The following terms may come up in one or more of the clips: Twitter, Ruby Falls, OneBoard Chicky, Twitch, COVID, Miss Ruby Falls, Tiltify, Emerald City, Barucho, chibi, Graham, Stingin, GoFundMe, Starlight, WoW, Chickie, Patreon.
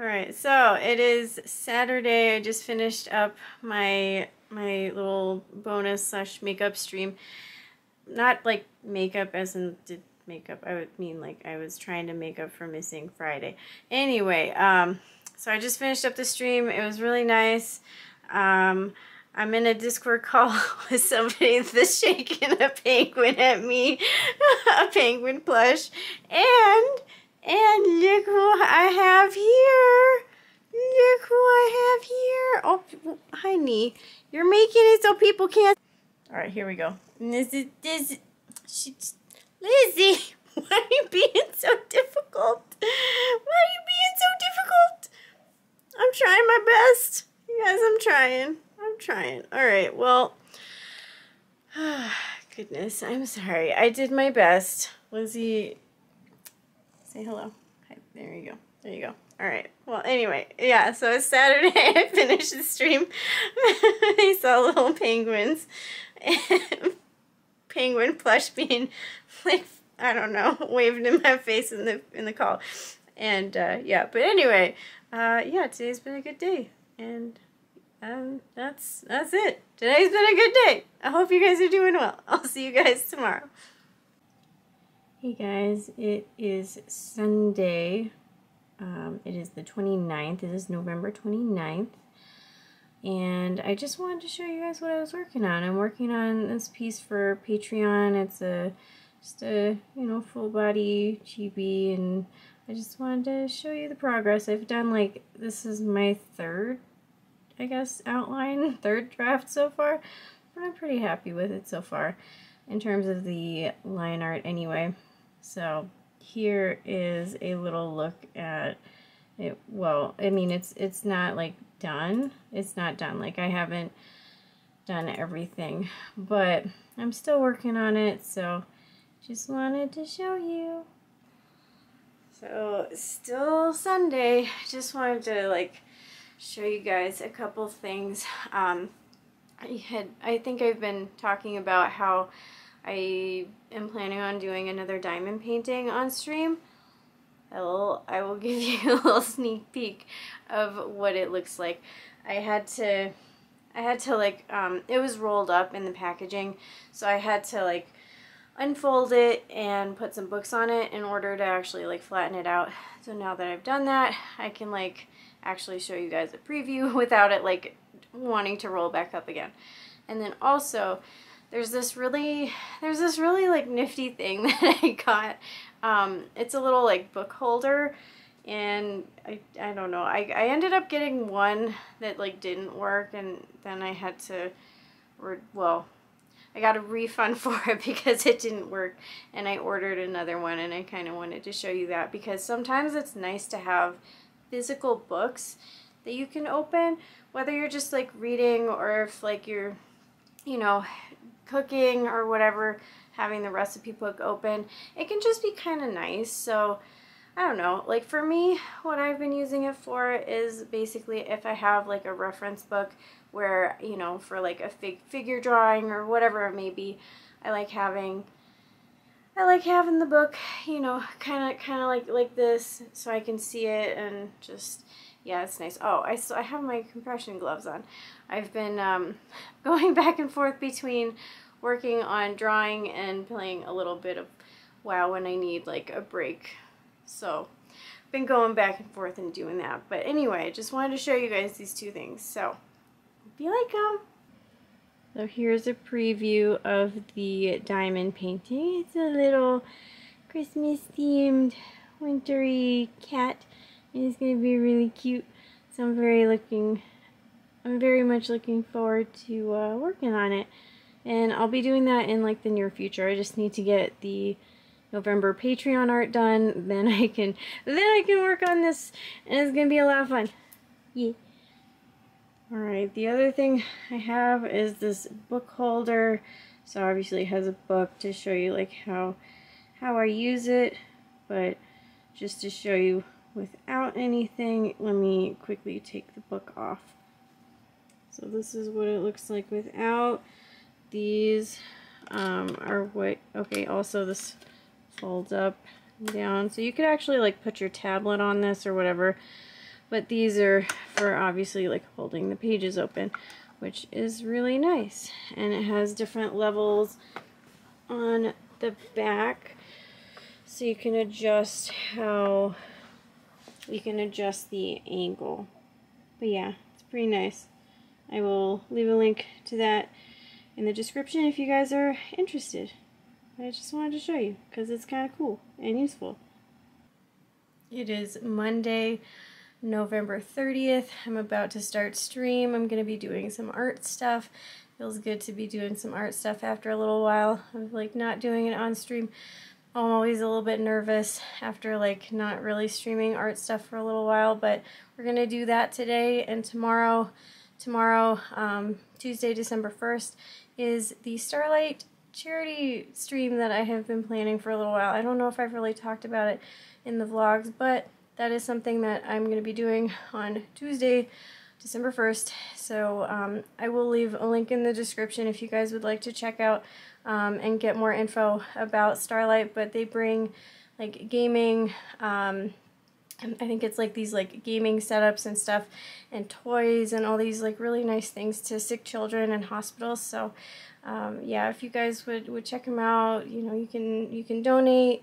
Alright, so it is Saturday. I just finished up my little bonus / makeup stream. Not like makeup as in did makeup. I would mean like I was trying to make up for missing Friday. Anyway, so I just finished up the stream. It was really nice. I'm in a Discord call with somebody that's shaking a penguin at me. A penguin plush. And look who I have here. Look who I have here. Oh, honey, you're making it so people can't. All right, here we go. Lizzie, why are you being so difficult? Why are you being so difficult? I'm trying my best. You guys, I'm trying. All right, well, goodness, I'm sorry. I did my best. Lizzie, say hello. Hi, there you go. There you go. All right. Well, anyway, yeah, so it's Saturday. I finished the stream. I saw little penguins. And penguin plush being, like, I don't know, waving in my face in the call. And, yeah, but anyway, yeah, today's been a good day. And that's it. Today's been a good day. I hope you guys are doing well. I'll see you guys tomorrow. Hey guys, it is Sunday, it is the 29th, it is November 29th, and I just wanted to show you guys what I was working on. I'm working on this piece for Patreon. It's just a, you know, full body chibi, and I just wanted to show you the progress. I've done, like, this is my third, I guess, outline, third draft so far, but I'm pretty happy with it so far, in terms of the line art anyway. So here is a little look at it. Well, I mean, it's not like done. It's not done. Like, I haven't done everything, but I'm still working on it. So just wanted to show you. So still Sunday. Just wanted to like show you guys a couple things. I think I've been talking about how I am planning on doing another diamond painting on stream. I will give you a little sneak peek of what it looks like. I had to like, it was rolled up in the packaging, so I had to like unfold it and put some books on it in order to actually like flatten it out. So now that I've done that, I can like actually show you guys a preview without it like wanting to roll back up again. And then also, there's this really like nifty thing that I got. It's a little like book holder, and I don't know. I ended up getting one that like didn't work, and then I had to, well, I got a refund for it because it didn't work, and I ordered another one, and I kind of wanted to show you that because sometimes it's nice to have physical books that you can open, whether you're just like reading or if like you're, you know, cooking or whatever. Having the recipe book open, it can just be kind of nice. So I don't know, like for me, what I've been using it for is basically if I have like a reference book where, you know, for like a figure drawing or whatever it may be, I like having the book, you know, kind of like this, so I can see it and just, yeah, it's nice. Oh, I have my compression gloves on. I've been going back and forth between working on drawing and playing a little bit of WoW when I need like a break. So I've been going back and forth and doing that. But anyway, I just wanted to show you guys these two things. So hope you like them. So here's a preview of the diamond painting. It's a little Christmas themed wintery cat. And it's going to be really cute, so I'm very much looking forward to working on it. And I'll be doing that in like the near future. I just need to get the November Patreon art done, then I can work on this, and it's going to be a lot of fun. Yeah. Alright, the other thing I have is this book holder. So obviously it has a book to show you like how I use it, but just to show you without anything, let me quickly take the book off. So this is what it looks like without. These are what, okay, also this folds up and down. So you could actually like put your tablet on this or whatever, But these are for obviously like holding the pages open, which is really nice. And it has different levels on the back, so you can adjust how you can adjust the angle. But yeah, it's pretty nice. I will leave a link to that in the description if you guys are interested. I just wanted to show you because it's kind of cool and useful. It is Monday, November 30th. I'm about to start stream. I'm going to be doing some art stuff. Feels good to be doing some art stuff after a little while. I'm like not doing it on stream. I'm always a little bit nervous after like not really streaming art stuff for a little while, but we're going to do that today and tomorrow. Tuesday, December 1st, is the Starlight charity stream that I have been planning for a little while. I don't know if I've really talked about it in the vlogs, but that is something that I'm going to be doing on Tuesday, December 1st. So I will leave a link in the description if you guys would like to check out and get more info about Starlight. But they bring like gaming, I think it's like these like gaming setups and stuff and toys and all these like really nice things to sick children and hospitals. So yeah, if you guys would check them out, you know, you can donate.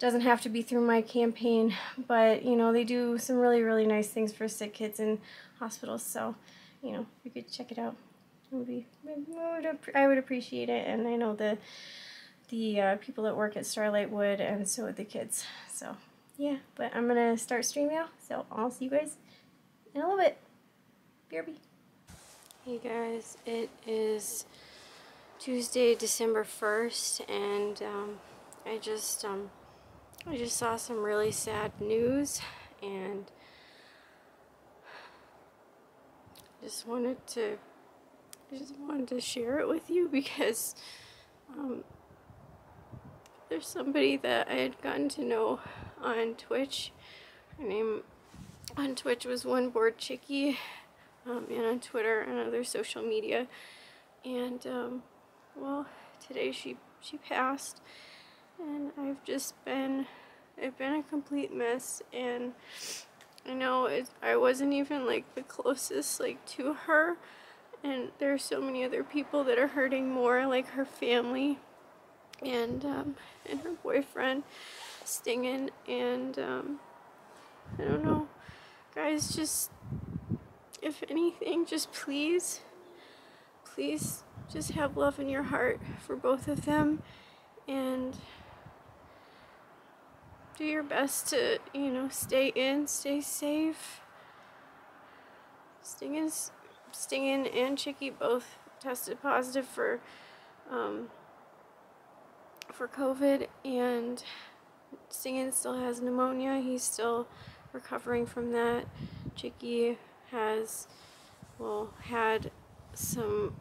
Doesn't have to be through my campaign, but you know, they do some really nice things for sick kids in hospitals. So, you know, you could check it out. It would be, I would appreciate it, and I know the people that work at Starlight would, and so would the kids. So yeah, but I'm gonna start stream now, so I'll see you guys in a little bit. BRB. Hey guys, it is Tuesday, December 1st, and I just saw some really sad news, and just wanted to share it with you because there's somebody that I had gotten to know on Twitch. Her name on Twitch was OneBoard Chicky, and on Twitter and other social media. And well, today she passed, and I've been a complete mess. And I know I wasn't even like the closest like to her, and there are so many other people that are hurting more, like her family and her boyfriend Stingin, and I don't know, guys, just if anything, just please just have love in your heart for both of them, and do your best to, you know, stay safe. Stingin and Chickie both tested positive for COVID, and Stingin still has pneumonia. He's still recovering from that. Chickie has, well, had some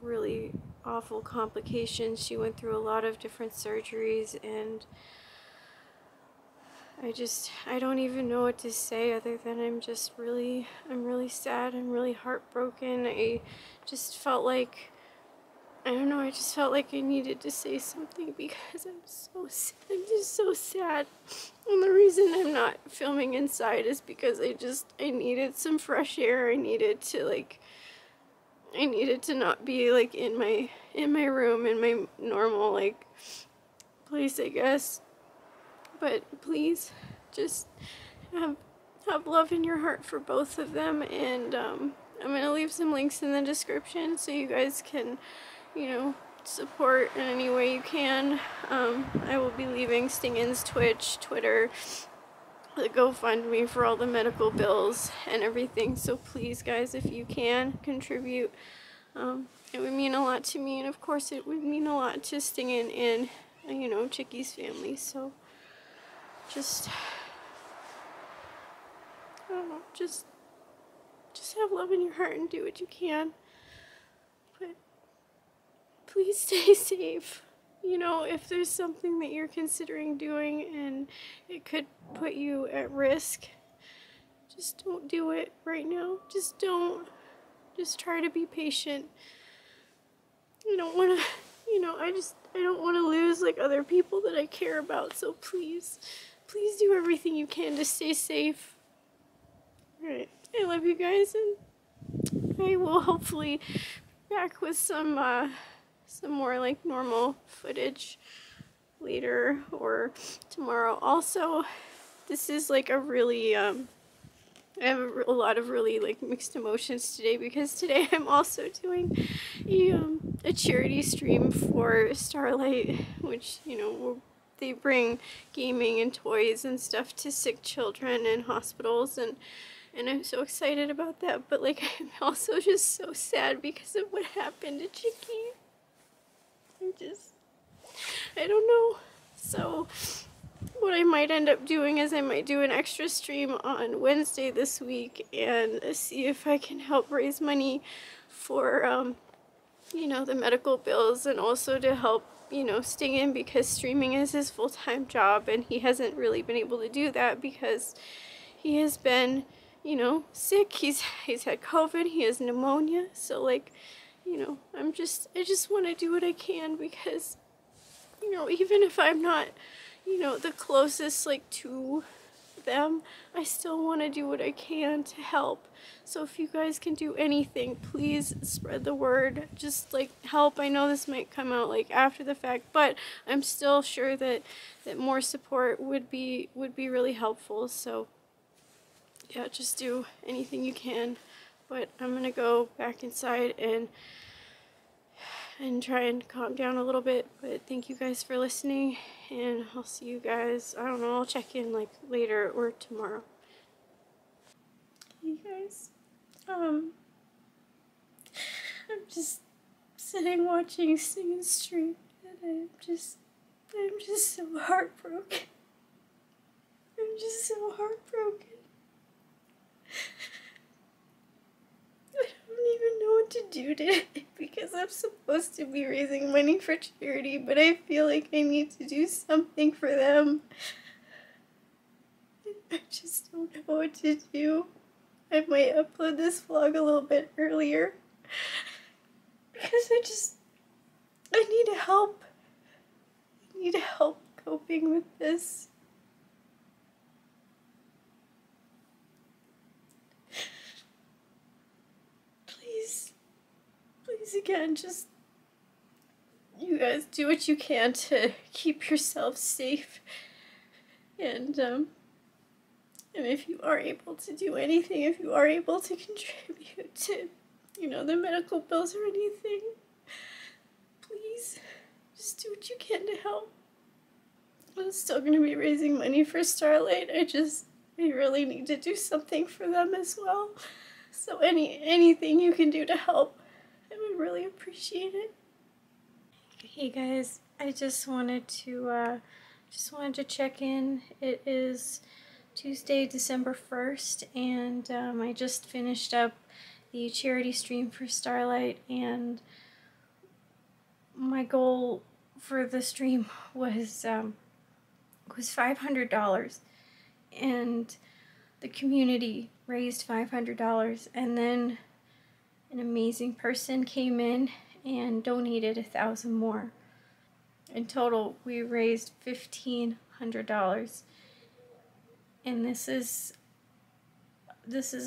really awful complications. She went through a lot of different surgeries, and I don't even know what to say other than I'm really sad. I'm really heartbroken. I just felt like, I don't know, I just felt like I needed to say something because I'm just so sad. And the reason I'm not filming inside is because I needed some fresh air. I needed to not be like in my room, in my normal like place, I guess. But please just have love in your heart for both of them, and I'm gonna leave some links in the description so you guys can, you know, support in any way you can. I will be leaving Stingin's Twitch, Twitter, the GoFundMe for all the medical bills and everything. So please, guys, if you can, contribute. It would mean a lot to me, and of course it would mean a lot to Stingin and, you know, Chickie's family. So just, I don't know, just have love in your heart and do what you can. But please stay safe. You know, if there's something that you're considering doing and it could put you at risk, just don't do it right now. Just don't. Just try to be patient. You don't want to, you know, I don't want to lose like other people that I care about. So please do everything you can to stay safe. Alright, I love you guys, and I will hopefully be back with some more like normal footage later or tomorrow. Also, this is like a really, I have a lot of really like mixed emotions today, because today I'm also doing a charity stream for Starlight, which, you know, they bring gaming and toys and stuff to sick children and hospitals, and I'm so excited about that. But like, I'm also just so sad because of what happened to Chickie. I don't know. So what I might end up doing is I might do an extra stream on Wednesday this week and see if I can help raise money for, you know, the medical bills, and also to help, you know, Stingin, because streaming is his full-time job and he hasn't really been able to do that because he has been, you know, sick. He's had COVID, he has pneumonia, so like, you know, I just want to do what I can, because, you know, even if I'm not, you know, the closest like to them, I still want to do what I can to help. So if you guys can do anything, please spread the word, just like help. I know this might come out like after the fact, but I'm still sure that more support would be really helpful. So yeah, just do anything you can. But I'm gonna go back inside and try and calm down a little bit. But thank you guys for listening, and I'll see you guys, I don't know, I'll check in like later or tomorrow. Hey guys, I'm just sitting watching Stingin's stream, and I'm just so heartbroken. I'm just so heartbroken. Even know what to do today, because I'm supposed to be raising money for charity, but I feel like I need to do something for them. I just don't know what to do. I might upload this vlog a little bit earlier, because I need help. I need help coping with this. Again, just, you guys do what you can to keep yourself safe, and if you are able to do anything, if you are able to contribute to, you know, the medical bills or anything, please just do what you can to help. I'm still going to be raising money for Starlight. I really need to do something for them as well, so anything you can do to help, I would really appreciate it. Hey guys, I just wanted to check in. It is Tuesday, December 1st, and I just finished up the charity stream for Starlight, and my goal for the stream was $500, and the community raised $500, and then an amazing person came in and donated 1,000 more. In total, we raised $1,500, and this is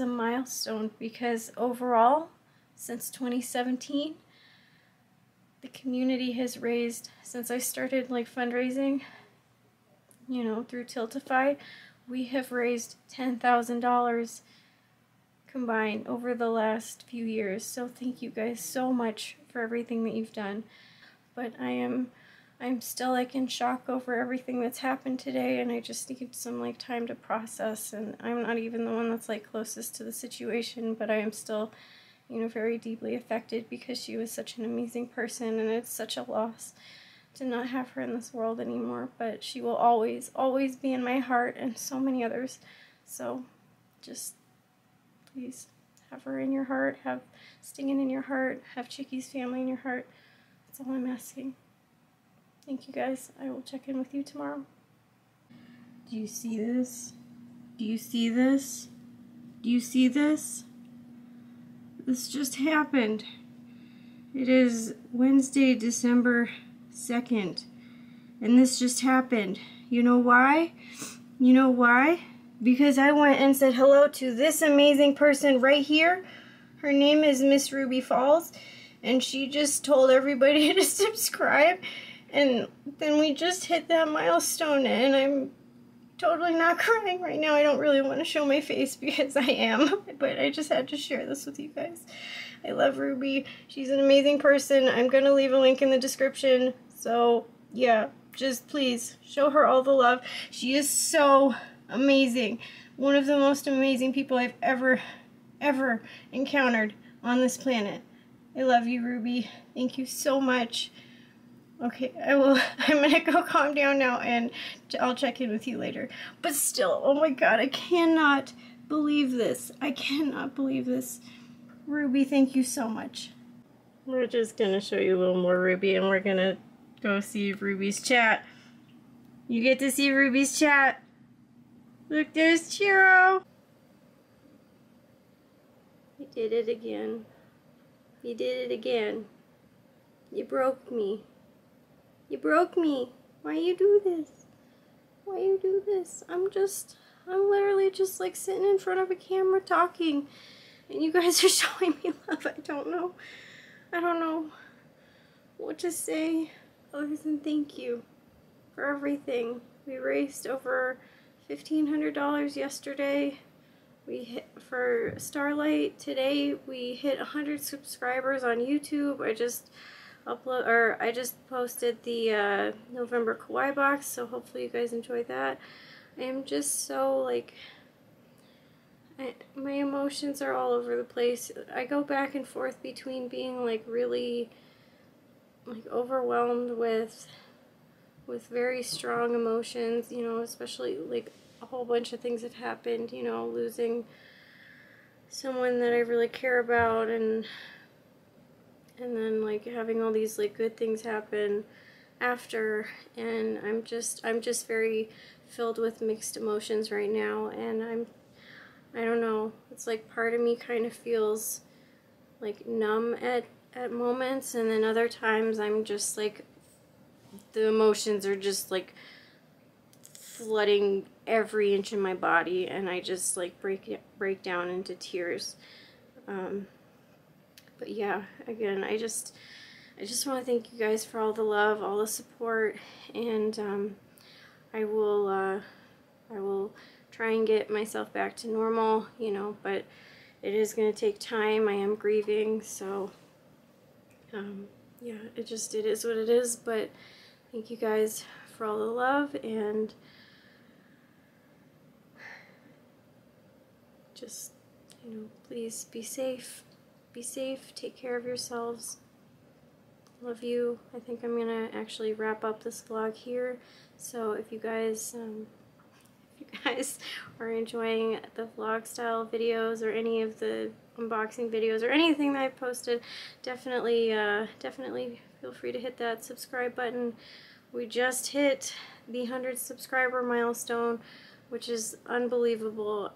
a milestone, because overall, since 2017, the community has raised, since I started like fundraising, you know, through Tiltify, we have raised $10,000 combined over the last few years. So thank you guys so much for everything that you've done. But I'm still like in shock over everything that's happened today, and I just need some like time to process, and I'm not even the one that's like closest to the situation, but I am still, you know, very deeply affected, because she was such an amazing person, and it's such a loss to not have her in this world anymore. But she will always, always be in my heart, and so many others. So just please have her in your heart, have Stingin in your heart, have Chickie's family in your heart. That's all I'm asking. Thank you guys. I will check in with you tomorrow. Do you see this? Do you see this? Do you see this? This just happened. It is Wednesday, December 2nd, and this just happened. You know why? You know why? because I went and said hello to this amazing person right here. Her name is Miss Ruby Falls, and she just told everybody to subscribe, and then we just hit that milestone, and I'm totally not crying right now. I don't really want to show my face because I am, but I just had to share this with you guys. I love Ruby. She's an amazing person. I'm going to leave a link in the description, so yeah, just please show her all the love. She is so amazing. One of the most amazing people I've ever encountered on this planet. I love you, Ruby. Thank you so much. Okay, I'm gonna go calm down now, and I'll check in with you later. But still, oh my god, I cannot believe this. I cannot believe this. Ruby, thank you so much. We're just gonna show you a little more Ruby, and we're gonna go see Ruby's chat. You get to see Ruby's chat. Look, there's Chiro. You did it again. You did it again. You broke me. You broke me. Why you do this? Why you do this? I'm literally just like sitting in front of a camera talking, and you guys are showing me love. I don't know what to say other than thank you for everything. We raised over $1,500 yesterday. We hit for Starlight today. We hit 100 subscribers on YouTube. I just posted the November Kawaii box, so hopefully you guys enjoy that. I am just so like, my emotions are all over the place. I go back and forth between being like really like overwhelmed with very strong emotions, you know, especially like a whole bunch of things that happened, you know, losing someone that I really care about, and then like having all these like good things happen after, and I'm just very filled with mixed emotions right now, and I don't know, it's like part of me kind of feels like numb at moments, and then other times I'm just like the emotions are just like flooding every inch of my body, and I just like break down into tears. But yeah, again, I just want to thank you guys for all the love, all the support, and I will try and get myself back to normal, you know, but it is going to take time. I am grieving, so yeah, it is what it is, but thank you guys for all the love, and just, you know, please be safe. Be safe, take care of yourselves, love you. I think I'm gonna actually wrap up this vlog here, so if you guys are enjoying the vlog style videos or any of the unboxing videos or anything that I've posted, definitely feel free to hit that subscribe button. We just hit the 100 subscriber milestone, which is unbelievable.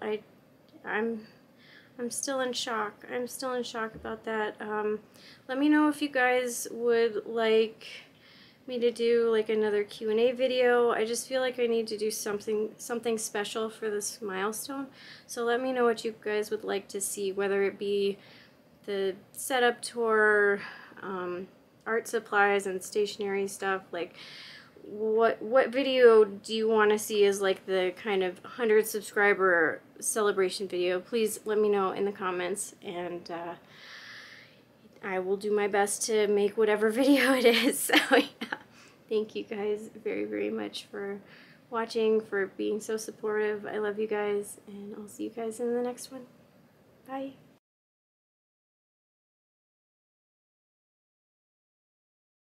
I'm still in shock. I'm still in shock about that. Let me know if you guys would like me to do like another Q&A video. I just feel like I need to do something special for this milestone. So let me know what you guys would like to see, whether it be the setup tour, art supplies and stationery stuff. Like what video do you want to see is like the kind of 100 subscriber celebration video? Please let me know in the comments, and I will do my best to make whatever video it is. So yeah, thank you guys very, very much for watching, for being so supportive. I love you guys, and I'll see you guys in the next one. Bye.